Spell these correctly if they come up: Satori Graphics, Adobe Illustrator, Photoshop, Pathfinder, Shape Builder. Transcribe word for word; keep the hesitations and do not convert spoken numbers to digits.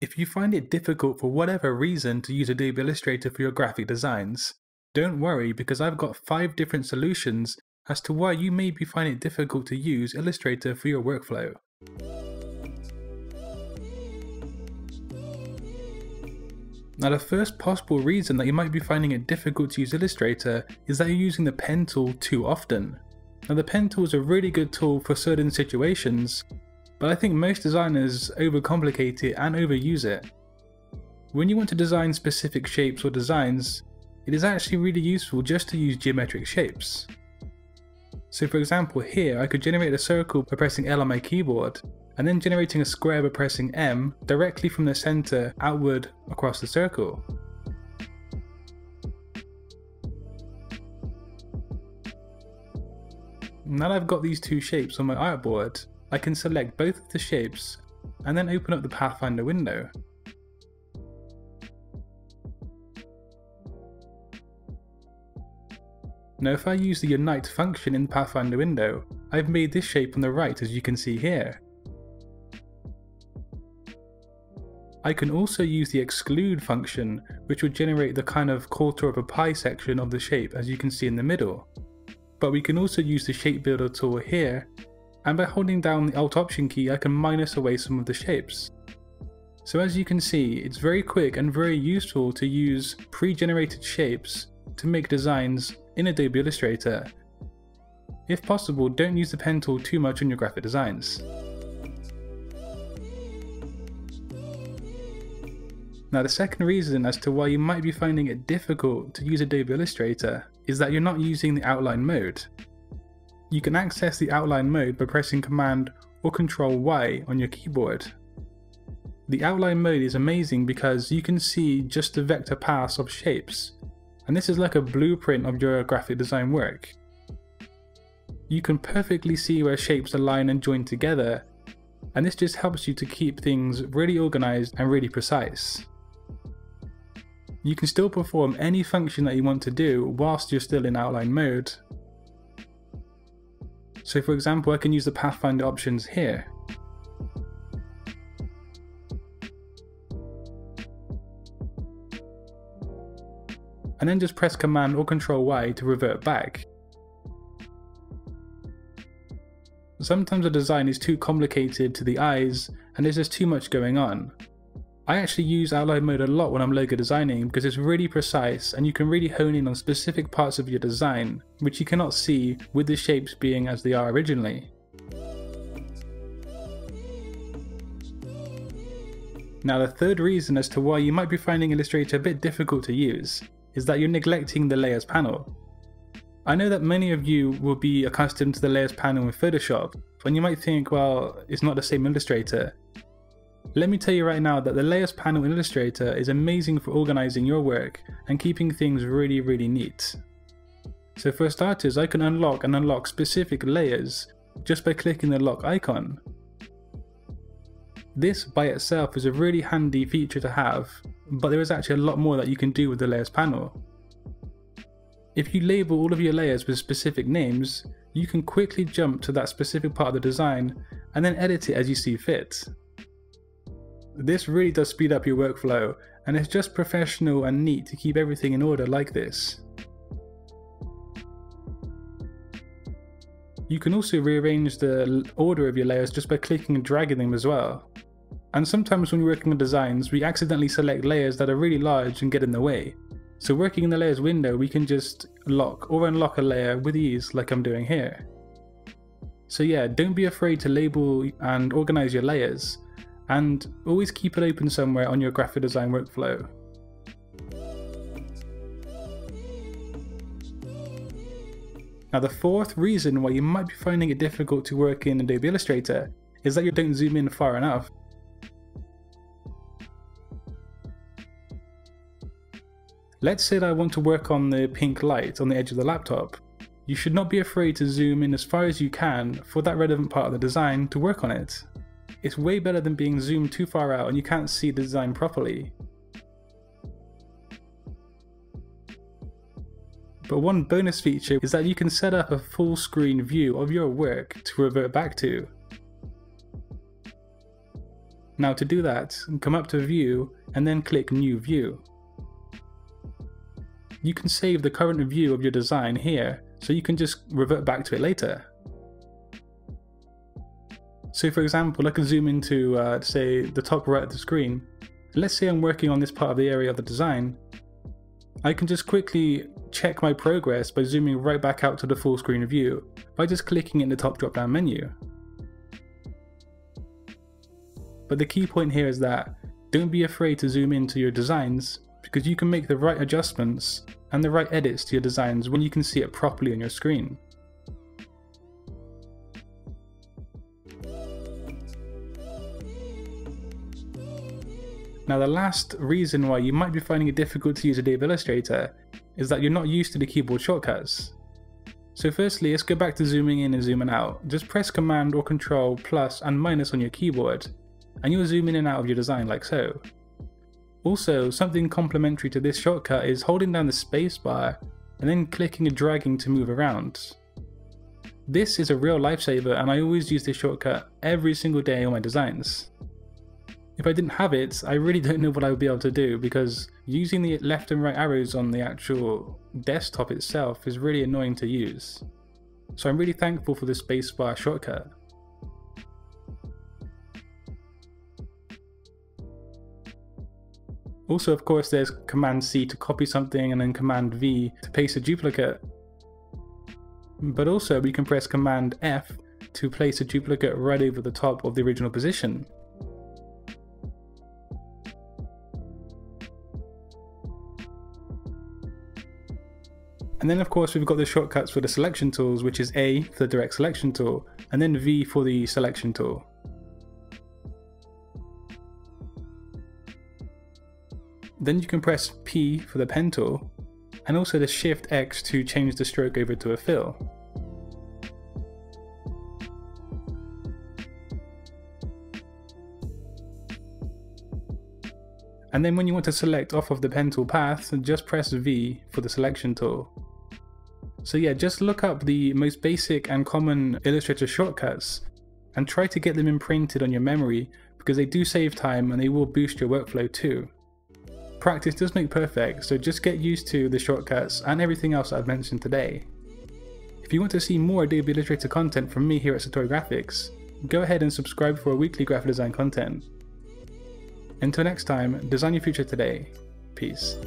If you find it difficult for whatever reason to use Adobe Illustrator for your graphic designs, don't worry, because I've got five different solutions as to why you may be finding it difficult to use Illustrator for your workflow. Now, the first possible reason that you might be finding it difficult to use Illustrator is that you're using the pen tool too often. Now, the pen tool is a really good tool for certain situations, but I think most designers overcomplicate it and overuse it. When you want to design specific shapes or designs, it is actually really useful just to use geometric shapes. So for example here, I could generate a circle by pressing L on my keyboard, and then generating a square by pressing M directly from the center outward across the circle. Now that I've got these two shapes on my artboard, I can select both of the shapes and then open up the Pathfinder window. Now if I use the Unite function in the Pathfinder window, I've made this shape on the right, as you can see here. I can also use the Exclude function, which will generate the kind of quarter of a pie section of the shape, as you can see in the middle. But we can also use the Shape Builder tool here, and by holding down the Alt Option key, I can minus away some of the shapes. So as you can see, it's very quick and very useful to use pre-generated shapes to make designs in Adobe Illustrator. If possible, don't use the pen tool too much on your graphic designs. Now the second reason as to why you might be finding it difficult to use Adobe Illustrator is that you're not using the outline mode. You can access the outline mode by pressing Command or Control Y on your keyboard. The outline mode is amazing because you can see just the vector paths of shapes, and this is like a blueprint of your graphic design work. You can perfectly see where shapes align and join together, and this just helps you to keep things really organized and really precise. You can still perform any function that you want to do whilst you're still in outline mode. So for example, I can use the Pathfinder options here. And then just press Command or Control Y to revert back. Sometimes a design is too complicated to the eyes and there's just too much going on. I actually use outline mode a lot when I'm logo designing because it's really precise and you can really hone in on specific parts of your design which you cannot see with the shapes being as they are originally. Now the third reason as to why you might be finding Illustrator a bit difficult to use is that you're neglecting the Layers panel. I know that many of you will be accustomed to the Layers panel in Photoshop, and you might think, well, it's not the same Illustrator. Let me tell you right now that the Layers panel in Illustrator is amazing for organizing your work and keeping things really, really neat. So for starters, I can unlock and unlock specific layers just by clicking the lock icon. This by itself is a really handy feature to have, but there is actually a lot more that you can do with the Layers panel. If you label all of your layers with specific names, you can quickly jump to that specific part of the design and then edit it as you see fit. This really does speed up your workflow, and it's just professional and neat to keep everything in order like this. You can also rearrange the order of your layers just by clicking and dragging them as well. And sometimes when we're working on designs, we accidentally select layers that are really large and get in the way. So working in the Layers window, we can just lock or unlock a layer with ease like I'm doing here. So yeah, don't be afraid to label and organize your layers, and always keep it open somewhere on your graphic design workflow. Now the fourth reason why you might be finding it difficult to work in Adobe Illustrator is that you don't zoom in far enough. Let's say that I want to work on the pink light on the edge of the laptop. You should not be afraid to zoom in as far as you can for that relevant part of the design to work on it. It's way better than being zoomed too far out and you can't see the design properly. But one bonus feature is that you can set up a full screen view of your work to revert back to. Now to do that, come up to View and then click New View. You can save the current view of your design here, so you can just revert back to it later. So for example, I can zoom into, uh, say, the top right of the screen. Let's say I'm working on this part of the area of the design. I can just quickly check my progress by zooming right back out to the full screen view by just clicking in the top drop down menu. But the key point here is that don't be afraid to zoom into your designs, because you can make the right adjustments and the right edits to your designs when you can see it properly on your screen. Now the last reason why you might be finding it difficult to use Adobe Illustrator is that you're not used to the keyboard shortcuts. So firstly, let's go back to zooming in and zooming out. Just press Command or Control plus and minus on your keyboard and you'll zoom in and out of your design like so. Also, something complementary to this shortcut is holding down the spacebar and then clicking and dragging to move around. This is a real lifesaver and I always use this shortcut every single day on my designs. If I didn't have it, I really don't know what I would be able to do, because using the left and right arrows on the actual desktop itself is really annoying to use. So I'm really thankful for this spacebar shortcut. Also, of course, there's Command C to copy something and then Command V to paste a duplicate. But also we can press Command F to place a duplicate right over the top of the original position. And then of course we've got the shortcuts for the selection tools, which is A for the direct selection tool and then V for the selection tool. Then you can press P for the pen tool and also the Shift X to change the stroke over to a fill. And then when you want to select off of the pen tool path, just press V for the selection tool. So yeah, just look up the most basic and common Illustrator shortcuts and try to get them imprinted on your memory, because they do save time and they will boost your workflow too. Practice does make perfect, so just get used to the shortcuts and everything else I've mentioned today. If you want to see more Adobe Illustrator content from me here at Satori Graphics, go ahead and subscribe for our weekly graphic design content. Until next time, design your future today. Peace.